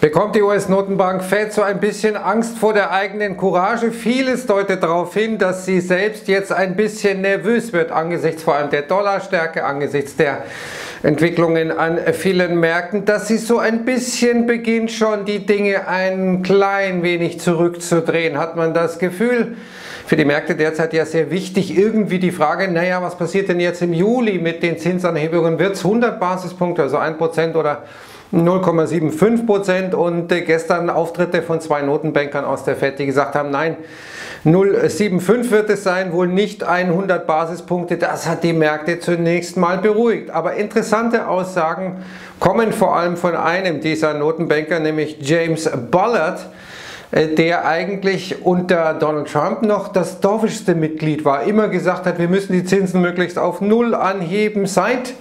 Bekommt die US-Notenbank Fed so ein bisschen Angst vor der eigenen Courage? Vieles deutet darauf hin, dass sie selbst jetzt ein bisschen nervös wird, angesichts vor allem der Dollarstärke, angesichts der Entwicklungen an vielen Märkten, dass sie so ein bisschen beginnt, schon die Dinge ein klein wenig zurückzudrehen, hat man das Gefühl. Für die Märkte derzeit ja sehr wichtig irgendwie die Frage, naja, was passiert denn jetzt im Juli mit den Zinsanhebungen? Wird es 100 Basispunkte, also 1% oder 0,75%? Und gestern Auftritte von zwei Notenbankern aus der Fed, die gesagt haben, nein, 0,75 wird es sein, wohl nicht 100 Basispunkte. Das hat die Märkte zunächst mal beruhigt. Aber interessante Aussagen kommen vor allem von einem dieser Notenbanker, nämlich James Bullard, der eigentlich unter Donald Trump noch das dovischste Mitglied war, immer gesagt hat, wir müssen die Zinsen möglichst auf Null anheben. Seit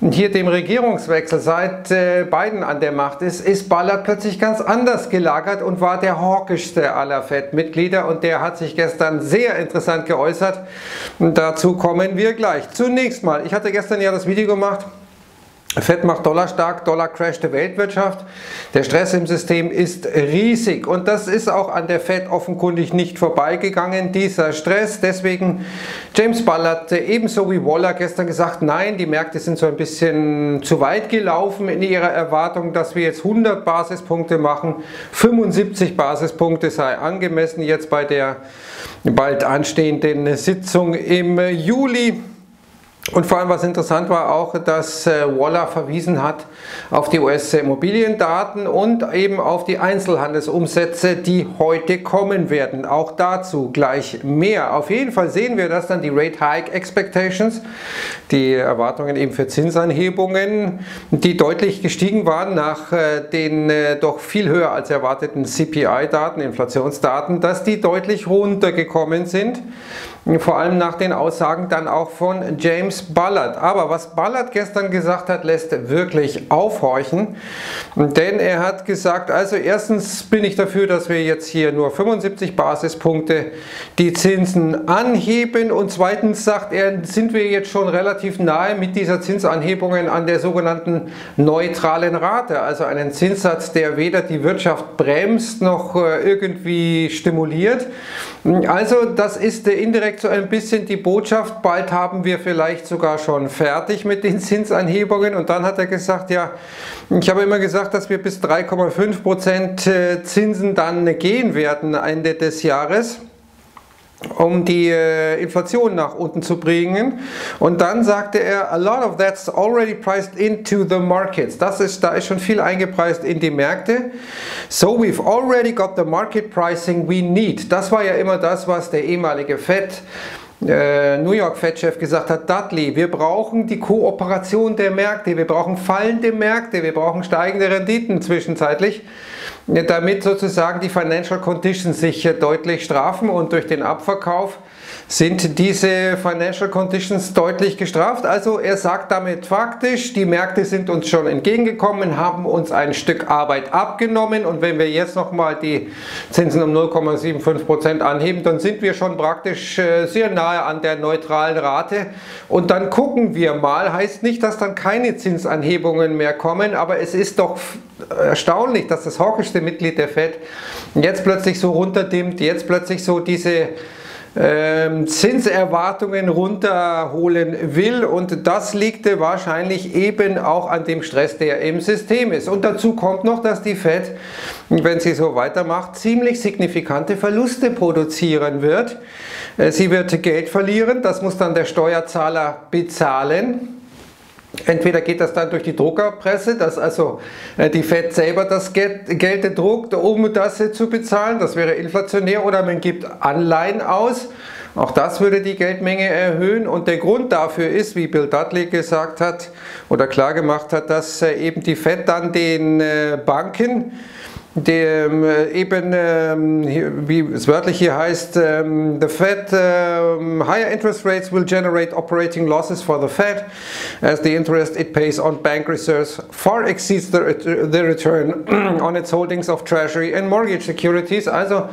hier dem Regierungswechsel, seit Biden an der Macht ist, ist Bullard plötzlich ganz anders gelagert und war der hawkischste aller Fed-Mitglieder, und der hat sich gestern sehr interessant geäußert. Und dazu kommen wir gleich. Zunächst mal, ich hatte gestern ja das Video gemacht, Fed macht Dollar stark, Dollar crasht die Weltwirtschaft. Der Stress im System ist riesig, und das ist auch an der Fed offenkundig nicht vorbeigegangen, dieser Stress. Deswegen James Bullard, ebenso wie Waller, gestern gesagt, nein, die Märkte sind so ein bisschen zu weit gelaufen in ihrer Erwartung, dass wir jetzt 100 Basispunkte machen. 75 Basispunkte sei angemessen jetzt bei der bald anstehenden Sitzung im Juli. Und vor allem, was interessant war auch, dass Waller verwiesen hat auf die US-Immobiliendaten und eben auf die Einzelhandelsumsätze, die heute kommen werden. Auch dazu gleich mehr. Auf jeden Fall sehen wir, dass dann die Rate Hike Expectations, die Erwartungen eben für Zinsanhebungen, die deutlich gestiegen waren nach den doch viel höher als erwarteten CPI-Daten, Inflationsdaten, dass die deutlich runtergekommen sind. Vor allem nach den Aussagen dann auch von James Bullard. Aber was Bullard gestern gesagt hat, lässt wirklich aufhorchen. Denn er hat gesagt, also erstens bin ich dafür, dass wir jetzt hier nur 75 Basispunkte die Zinsen anheben. Und zweitens sagt er, sind wir jetzt schon relativ nahe mit dieser Zinsanhebungen an der sogenannten neutralen Rate. Also einen Zinssatz, der weder die Wirtschaft bremst noch irgendwie stimuliert. Also das ist der indirekte so ein bisschen die Botschaft, bald haben wir vielleicht sogar schon fertig mit den Zinsanhebungen. Und dann hat er gesagt, ja, ich habe immer gesagt, dass wir bis 3,5% Zinsen dann gehen werden Ende des Jahres, um die Inflation nach unten zu bringen. Und dann sagte er, a lot of that's already priced into the markets. Da ist schon viel eingepreist in die Märkte. So we've already got the market pricing we need. Das war ja immer das, was der ehemalige New York Fed-Chef gesagt hat, Dudley, wir brauchen die Kooperation der Märkte, wir brauchen fallende Märkte, wir brauchen steigende Renditen zwischenzeitlich, damit sozusagen die Financial Conditions sich deutlich strafen, und durch den Abverkauf sind diese Financial Conditions deutlich gestraft. Also er sagt damit faktisch, die Märkte sind uns schon entgegengekommen, haben uns ein Stück Arbeit abgenommen, und wenn wir jetzt nochmal die Zinsen um 0,75% anheben, dann sind wir schon praktisch sehr nah an der neutralen Rate, und dann gucken wir mal. Heißt nicht, dass dann keine Zinsanhebungen mehr kommen, aber es ist doch erstaunlich, dass das hawkischste Mitglied der Fed jetzt plötzlich so runterdimmt, jetzt plötzlich so diese Zinserwartungen runterholen will, und das liegt wahrscheinlich eben auch an dem Stress, der im System ist. Und dazu kommt noch, dass die Fed, wenn sie so weitermacht, ziemlich signifikante Verluste produzieren wird. Sie wird Geld verlieren, das muss dann der Steuerzahler bezahlen. Entweder geht das dann durch die Druckerpresse, dass also die Fed selber das Geld druckt, um das zu bezahlen, das wäre inflationär, oder man gibt Anleihen aus, auch das würde die Geldmenge erhöhen. Und der Grund dafür ist, wie Bill Dudley gesagt hat oder klar gemacht hat, dass eben die Fed dann den Banken, dem eben, wie es wörtlich hier heißt, the Fed, higher interest rates will generate operating losses for the Fed, as the interest it pays on bank reserves far exceeds the return on its holdings of Treasury and mortgage securities. Also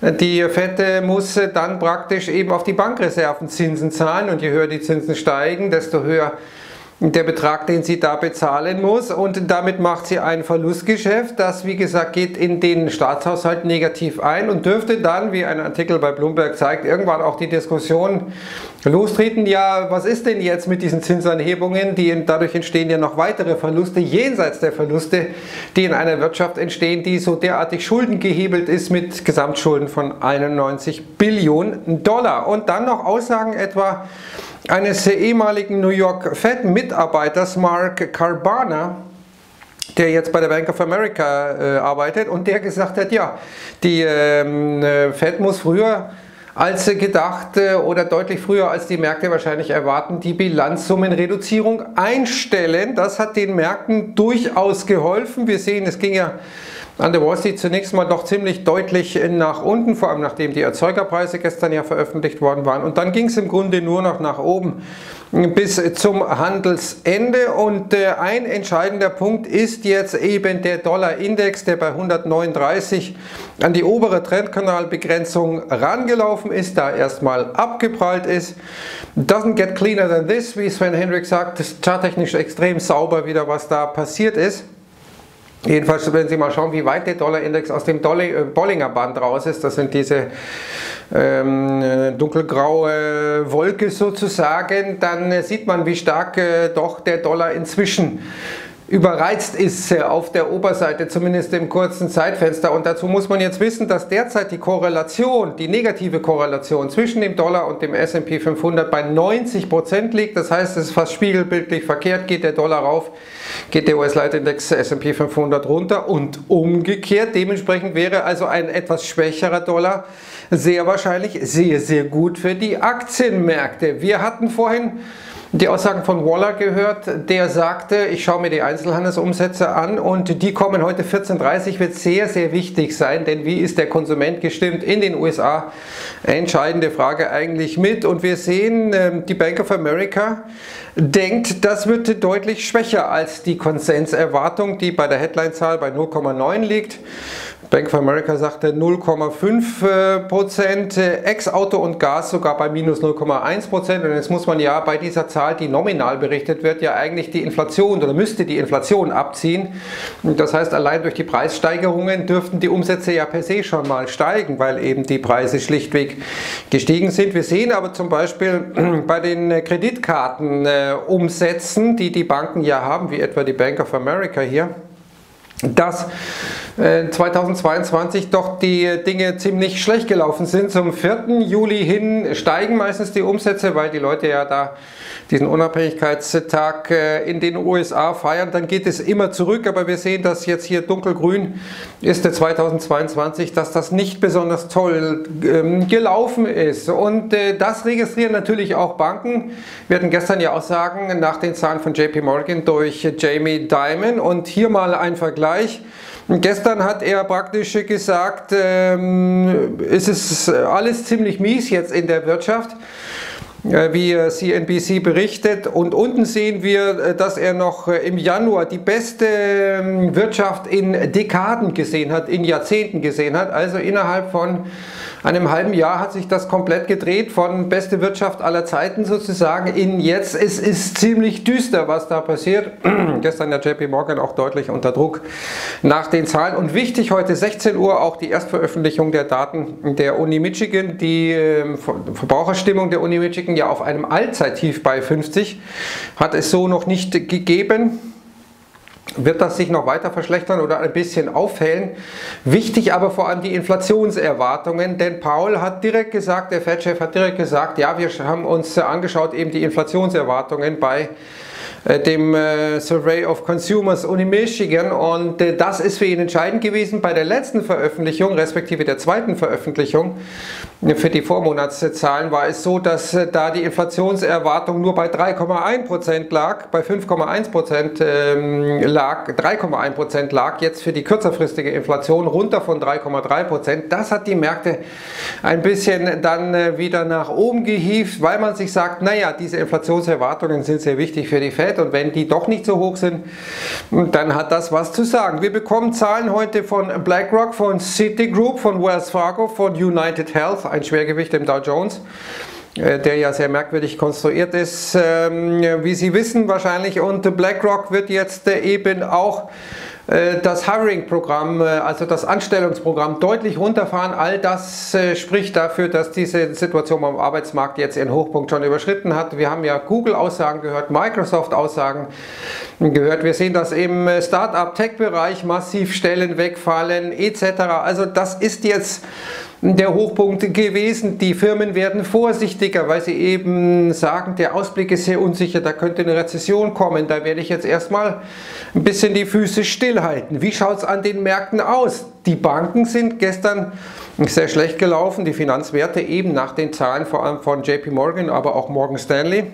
die Fed muss dann praktisch eben auf die Bankreserven Zinsen zahlen, und je höher die Zinsen steigen, desto höher der Betrag, den sie da bezahlen muss, und damit macht sie ein Verlustgeschäft, das wie gesagt geht in den Staatshaushalt negativ ein und dürfte dann, wie ein Artikel bei Bloomberg zeigt, irgendwann auch die Diskussion lostreten, ja, was ist denn jetzt mit diesen Zinsanhebungen, dadurch entstehen ja noch weitere Verluste, jenseits der Verluste, die in einer Wirtschaft entstehen, die so derartig schuldengehebelt ist mit Gesamtschulden von 91 Billionen Dollar. Und dann noch Aussagen etwa eines ehemaligen New York Fed-Mitarbeiters Mark Carbana, der jetzt bei der Bank of America arbeitet, und der gesagt hat, ja, die Fed muss früher als gedacht oder deutlich früher als die Märkte wahrscheinlich erwarten, die Bilanzsummenreduzierung einstellen. Das hat den Märkten durchaus geholfen. Wir sehen, es ging ja an der Wall Street zunächst mal doch ziemlich deutlich nach unten, vor allem nachdem die Erzeugerpreise gestern ja veröffentlicht worden waren. Und dann ging es im Grunde nur noch nach oben bis zum Handelsende. Und ein entscheidender Punkt ist jetzt eben der Dollarindex, der bei 139 an die obere Trendkanalbegrenzung rangelaufen ist, da erstmal abgeprallt ist. Doesn't get cleaner than this, wie Sven Henrik sagt, ist charttechnisch extrem sauber wieder, was da passiert ist. Jedenfalls, wenn Sie mal schauen, wie weit der Dollarindex aus dem Bollinger Band raus ist, das sind diese dunkelgraue Wolke sozusagen, dann sieht man, wie stark doch der Dollar inzwischen überreizt ist auf der Oberseite, zumindest im kurzen Zeitfenster. Und dazu muss man jetzt wissen, dass derzeit die Korrelation, die negative Korrelation zwischen dem Dollar und dem S&P 500 bei 90% liegt. Das heißt, es ist fast spiegelbildlich verkehrt. Geht der Dollar rauf, geht der US-Leitindex S&P 500 runter und umgekehrt. Dementsprechend wäre also ein etwas schwächerer Dollar sehr wahrscheinlich sehr, sehr gut für die Aktienmärkte. Wir hatten vorhin die Aussagen von Waller gehört, der sagte, ich schaue mir die Einzelhandelsumsätze an und die kommen heute 14:30, wird sehr, sehr wichtig sein, denn wie ist der Konsument gestimmt in den USA? Entscheidende Frage eigentlich mit, und wir sehen, die Bank of America denkt, das wird deutlich schwächer als die Konsenserwartung, die bei der Headline-Zahl bei 0,9 liegt. Bank of America sagte 0,5%, Ex-Auto und Gas sogar bei minus 0,1%. Und jetzt muss man ja bei dieser Zahl, die nominal berichtet wird, ja eigentlich die Inflation oder müsste die Inflation abziehen. Das heißt, allein durch die Preissteigerungen dürften die Umsätze ja per se schon mal steigen, weil eben die Preise schlichtweg gestiegen sind. Wir sehen aber zum Beispiel bei den Kreditkartenumsätzen, die die Banken ja haben, wie etwa die Bank of America hier, dass 2022 doch die Dinge ziemlich schlecht gelaufen sind. Zum 4. Juli hin steigen meistens die Umsätze, weil die Leute ja da diesen Unabhängigkeitstag in den USA feiern. Dann geht es immer zurück, aber wir sehen, dass jetzt hier dunkelgrün ist der 2022, dass das nicht besonders toll gelaufen ist. Und das registrieren natürlich auch Banken. Wir hatten gestern ja Aussagen nach den Zahlen von JP Morgan durch Jamie Dimon. Und hier mal ein Vergleich. Gestern hat er praktisch gesagt, es ist alles ziemlich mies jetzt in der Wirtschaft, wie CNBC berichtet, und unten sehen wir, dass er noch im Januar die beste Wirtschaft in Dekaden gesehen hat, in Jahrzehnten gesehen hat, also innerhalb von einem halben Jahr hat sich das komplett gedreht, von beste Wirtschaft aller Zeiten sozusagen in jetzt. Es ist ziemlich düster, was da passiert. Gestern der JP Morgan auch deutlich unter Druck nach den Zahlen. Und wichtig, heute 16 Uhr auch die Erstveröffentlichung der Daten der Uni Michigan, die Verbraucherstimmung der Uni Michigan ja auf einem Allzeittief bei 50, hat es so noch nicht gegeben. Wird das sich noch weiter verschlechtern oder ein bisschen aufhellen? Wichtig aber vor allem die Inflationserwartungen, denn Powell hat direkt gesagt, der Fed-Chef hat direkt gesagt, ja, wir haben uns angeschaut eben die Inflationserwartungen bei dem Survey of Consumers Uni Michigan, und das ist für ihn entscheidend gewesen bei der letzten Veröffentlichung, respektive der zweiten Veröffentlichung. Für die Vormonatszahlen war es so, dass da die Inflationserwartung nur bei 3,1% lag, bei 5,1% lag, 3,1% lag jetzt für die kürzerfristige Inflation runter von 3,3%. Das hat die Märkte ein bisschen dann wieder nach oben gehievt, weil man sich sagt, naja, diese Inflationserwartungen sind sehr wichtig für die Fed. Und wenn die doch nicht so hoch sind, dann hat das was zu sagen. Wir bekommen Zahlen heute von BlackRock, von Citigroup, von Wells Fargo, von United Health, ein Schwergewicht im Dow Jones, der ja sehr merkwürdig konstruiert ist, wie Sie wissen wahrscheinlich. Und BlackRock wird jetzt eben auch das Hiring-Programm, also das Anstellungsprogramm, deutlich runterfahren. All das spricht dafür, dass diese Situation am Arbeitsmarkt jetzt ihren Hochpunkt schon überschritten hat. Wir haben ja Google-Aussagen gehört, Microsoft-Aussagen gehört. Wir sehen, dass im Start-up-Tech-Bereich massiv Stellen wegfallen etc. Also das ist jetzt der Hochpunkt gewesen. Die Firmen werden vorsichtiger, weil sie eben sagen, der Ausblick ist sehr unsicher, da könnte eine Rezession kommen, da werde ich jetzt erstmal ein bisschen die Füße stillhalten. Wie schaut es an den Märkten aus? Die Banken sind gestern sehr schlecht gelaufen, die Finanzwerte eben nach den Zahlen vor allem von JP Morgan, aber auch Morgan Stanley.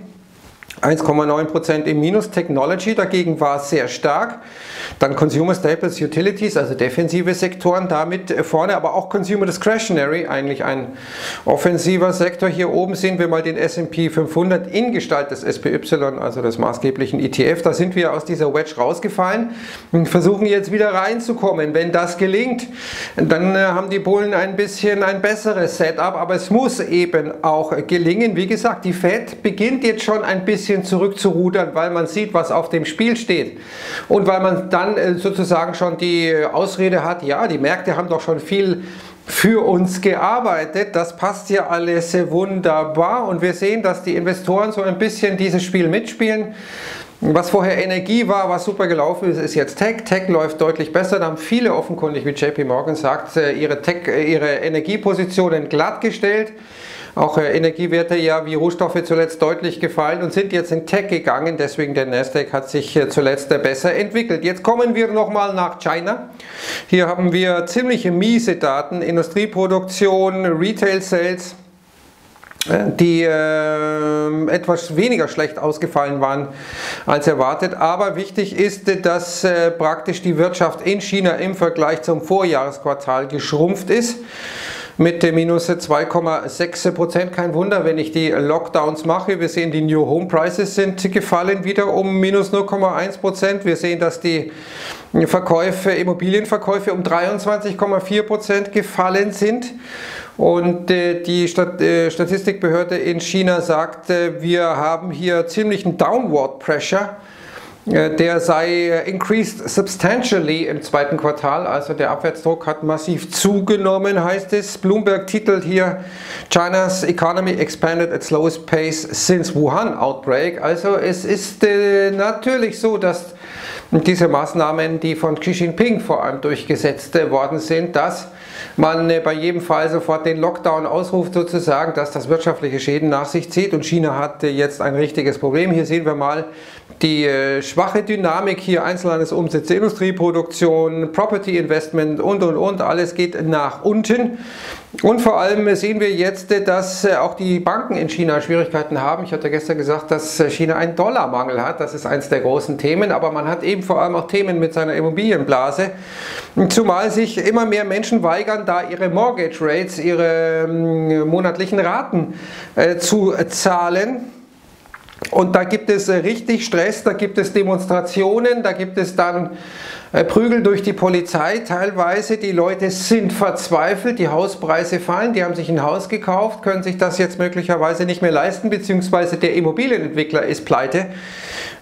1,9% im Minus, Technology dagegen war sehr stark, dann Consumer Staples, Utilities, also defensive Sektoren damit vorne, aber auch Consumer Discretionary, eigentlich ein offensiver Sektor. Hier oben sehen wir mal den S&P 500 in Gestalt des SPY, also des maßgeblichen ETF, da sind wir aus dieser Wedge rausgefallen und versuchen jetzt wieder reinzukommen. Wenn das gelingt, dann haben die Bullen ein bisschen ein besseres Setup, aber es muss eben auch gelingen. Wie gesagt, die Fed beginnt jetzt schon ein bisschen zurückzurudern, weil man sieht, was auf dem Spiel steht und weil man dann sozusagen schon die Ausrede hat, ja, die Märkte haben doch schon viel für uns gearbeitet, das passt ja alles wunderbar. Und wir sehen, dass die Investoren so ein bisschen dieses Spiel mitspielen. Was vorher Energie war, was super gelaufen ist, ist jetzt Tech. Tech läuft deutlich besser. Da haben viele offenkundig, wie JP Morgan sagt, ihre Energiepositionen glattgestellt. Auch Energiewerte ja wie Rohstoffe zuletzt deutlich gefallen und sind jetzt in Tech gegangen. Deswegen der Nasdaq hat sich zuletzt besser entwickelt. Jetzt kommen wir nochmal nach China. Hier haben wir ziemliche miese Daten. Industrieproduktion, Retail Sales, die etwas weniger schlecht ausgefallen waren als erwartet. Aber wichtig ist, dass praktisch die Wirtschaft in China im Vergleich zum Vorjahresquartal geschrumpft ist. Mit dem minus 2,6%, kein Wunder, wenn ich die Lockdowns mache. Wir sehen, die New Home Prices sind gefallen wieder um minus 0,1%. Wir sehen, dass die Verkäufe, Immobilienverkäufe um 23,4% gefallen sind. Und die Statistikbehörde in China sagt, wir haben hier ziemlichen Downward Pressure. Der sei increased substantially im zweiten Quartal, also der Abwärtsdruck hat massiv zugenommen, heißt es. Bloomberg titelt hier, China's economy expanded at slowest pace since Wuhan outbreak. Also es ist natürlich so, dass diese Maßnahmen, die von Xi Jinping vor allem durchgesetzt worden sind, dass man bei jedem Fall sofort den Lockdown ausruft sozusagen, dass das wirtschaftliche Schäden nach sich zieht. Und China hat jetzt ein richtiges Problem. Hier sehen wir mal die schwache Dynamik hier, Einzelhandelsumsätze, Industrieproduktion, Property Investment und. Alles geht nach unten. Und vor allem sehen wir jetzt, dass auch die Banken in China Schwierigkeiten haben. Ich hatte gestern gesagt, dass China einen Dollarmangel hat. Das ist eins der großen Themen. Aber man hat eben vor allem auch Themen mit seiner Immobilienblase. Zumal sich immer mehr Menschen weigern, da ihre Mortgage Rates, ihre monatlichen Raten zu zahlen. Und da gibt es richtig Stress, da gibt es Demonstrationen, da gibt es dann Prügel durch die Polizei teilweise. Die Leute sind verzweifelt, die Hauspreise fallen, die haben sich ein Haus gekauft, können sich das jetzt möglicherweise nicht mehr leisten, beziehungsweise der Immobilienentwickler ist pleite,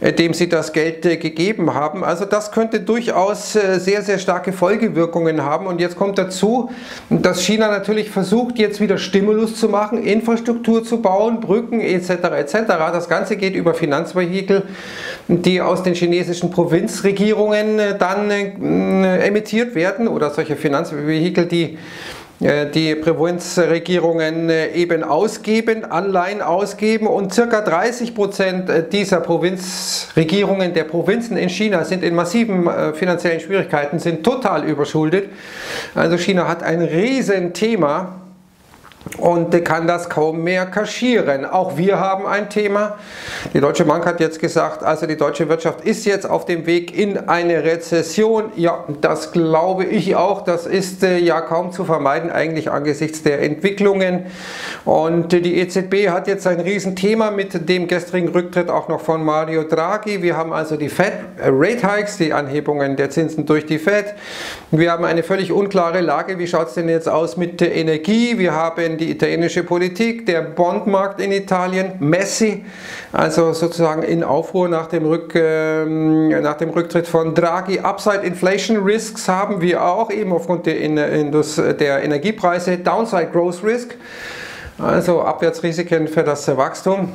dem sie das Geld gegeben haben. Also das könnte durchaus sehr, sehr starke Folgewirkungen haben. Und jetzt kommt dazu, dass China natürlich versucht, jetzt wieder Stimulus zu machen, Infrastruktur zu bauen, Brücken etc. etc. Das Ganze geht über Finanzvehikel, die aus den chinesischen Provinzregierungen dann emittiert werden, oder solche Finanzvehikel, die die Provinzregierungen eben ausgeben, Anleihen ausgeben, und ca. 30% dieser Provinzregierungen der Provinzen in China sind in massiven finanziellen Schwierigkeiten, sind total überschuldet. Also China hat ein Riesenthema und kann das kaum mehr kaschieren. Auch wir haben ein Thema. Die Deutsche Bank hat jetzt gesagt, also die deutsche Wirtschaft ist jetzt auf dem Weg in eine Rezession. Ja, das glaube ich auch. Das ist ja kaum zu vermeiden eigentlich angesichts der Entwicklungen. Und die EZB hat jetzt ein Riesenthema mit dem gestrigen Rücktritt auch noch von Mario Draghi. Wir haben also die Fed Rate Hikes, die Anhebungen der Zinsen durch die Fed. Wir haben eine völlig unklare Lage. Wie schaut es denn jetzt aus mit der Energie? Wir haben die die italienische Politik, der Bondmarkt in Italien, Messi, also sozusagen in Aufruhr nach dem Rücktritt von Draghi. Upside Inflation Risks haben wir auch, eben aufgrund der Energiepreise. Downside Growth Risk, also Abwärtsrisiken für das Wachstum.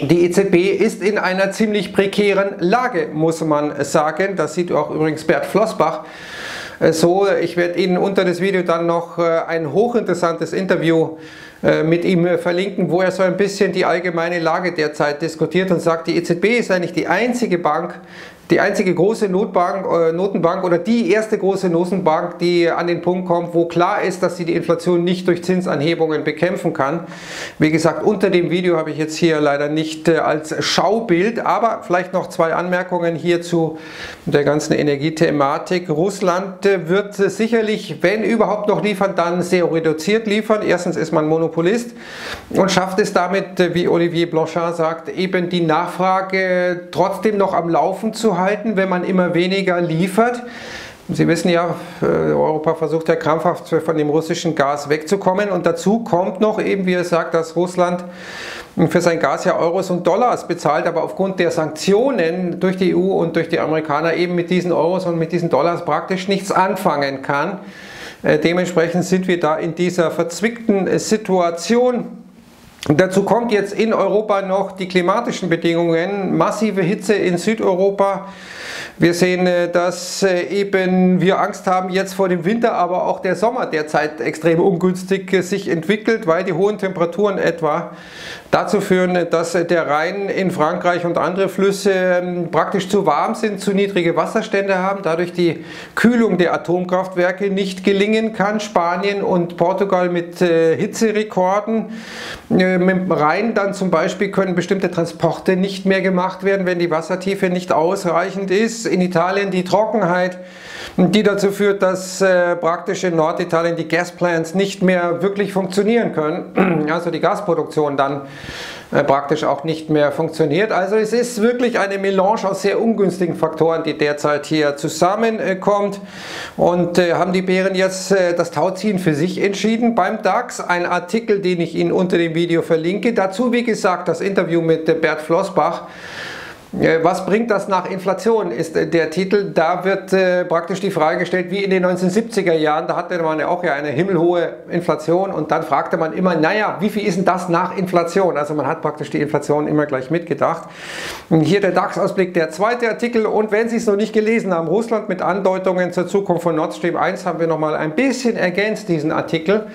Die EZB ist in einer ziemlich prekären Lage, muss man sagen. Das sieht auch übrigens Bert Flossbach so. Ich werde Ihnen unter das Video dann noch ein hochinteressantes Interview mit ihm verlinken, wo er so ein bisschen die allgemeine Lage derzeit diskutiert und sagt, die EZB ist eigentlich die einzige Bank, die einzige große Notenbank oder die erste große Notenbank, die an den Punkt kommt, wo klar ist, dass sie die Inflation nicht durch Zinsanhebungen bekämpfen kann. Wie gesagt, unter dem Video habe ich jetzt hier leider nicht als Schaubild, aber vielleicht noch zwei Anmerkungen hier zu der ganzen Energiethematik. Russland wird sicherlich, wenn überhaupt noch liefern, dann sehr reduziert liefern. Erstens ist man Monopolist und schafft es damit, wie Olivier Blanchard sagt, eben die Nachfrage trotzdem noch am Laufen zu halten, wenn man immer weniger liefert. Sie wissen ja, Europa versucht ja krampfhaft von dem russischen Gas wegzukommen, und dazu kommt noch eben, wie er sagt, dass Russland für sein Gas ja Euros und Dollars bezahlt, aber aufgrund der Sanktionen durch die EU und durch die Amerikaner eben mit diesen Euros und mit diesen Dollars praktisch nichts anfangen kann. Dementsprechend sind wir da in dieser verzwickten Situation. Dazu kommt jetzt in Europa noch die klimatischen Bedingungen, massive Hitze in Südeuropa. Wir sehen, dass eben wir Angst haben jetzt vor dem Winter, aber auch der Sommer derzeit extrem ungünstig sich entwickelt, weil die hohen Temperaturen etwa dazu führen, dass der Rhein in Frankreich und andere Flüsse praktisch zu warm sind, zu niedrige Wasserstände haben, dadurch die Kühlung der Atomkraftwerke nicht gelingen kann. Spanien und Portugal mit Hitzerekorden. Mit dem Rhein dann zum Beispiel können bestimmte Transporte nicht mehr gemacht werden, wenn die Wassertiefe nicht ausreichend ist. In Italien die Trockenheit, die dazu führt, dass praktisch in Norditalien die Gasplants nicht mehr wirklich funktionieren können, also die Gasproduktion dann praktisch auch nicht mehr funktioniert. Also es ist wirklich eine Melange aus sehr ungünstigen Faktoren, die derzeit hier zusammenkommt, und haben die Bären jetzt das Tauziehen für sich entschieden beim DAX. Ein Artikel, den ich Ihnen unter dem Video verlinke. Dazu, wie gesagt, das Interview mit Bert Flossbach. Was bringt das nach Inflation, ist der Titel. Da wird praktisch die Frage gestellt, wie in den 1970er Jahren, da hatte man ja auch eine himmelhohe Inflation, und dann fragte man immer, naja, wie viel ist denn das nach Inflation? Also man hat praktisch die Inflation immer gleich mitgedacht. Und hier der DAX-Ausblick, der zweite Artikel, und wenn Sie es noch nicht gelesen haben, Russland mit Andeutungen zur Zukunft von Nord Stream 1, haben wir nochmal ein bisschen ergänzt, diesen Artikel,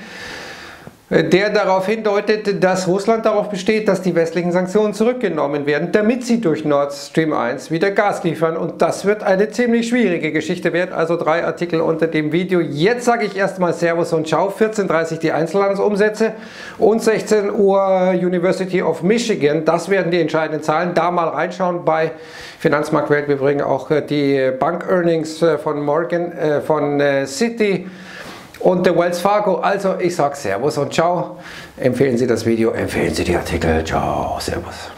der darauf hindeutet, dass Russland darauf besteht, dass die westlichen Sanktionen zurückgenommen werden, damit sie durch Nord Stream 1 wieder Gas liefern. Und das wird eine ziemlich schwierige Geschichte werden. Also 3 Artikel unter dem Video. Jetzt sage ich erstmal Servus und Ciao. 14:30 Uhr die Einzelhandelsumsätze und 16 Uhr University of Michigan. Das werden die entscheidenden Zahlen. Da mal reinschauen bei Finanzmarktwelt. Wir bringen auch die Bank-Earnings von Citi und der Wells Fargo. Also ich sage Servus und Ciao. Empfehlen Sie das Video, empfehlen Sie die Artikel. Ciao, Servus.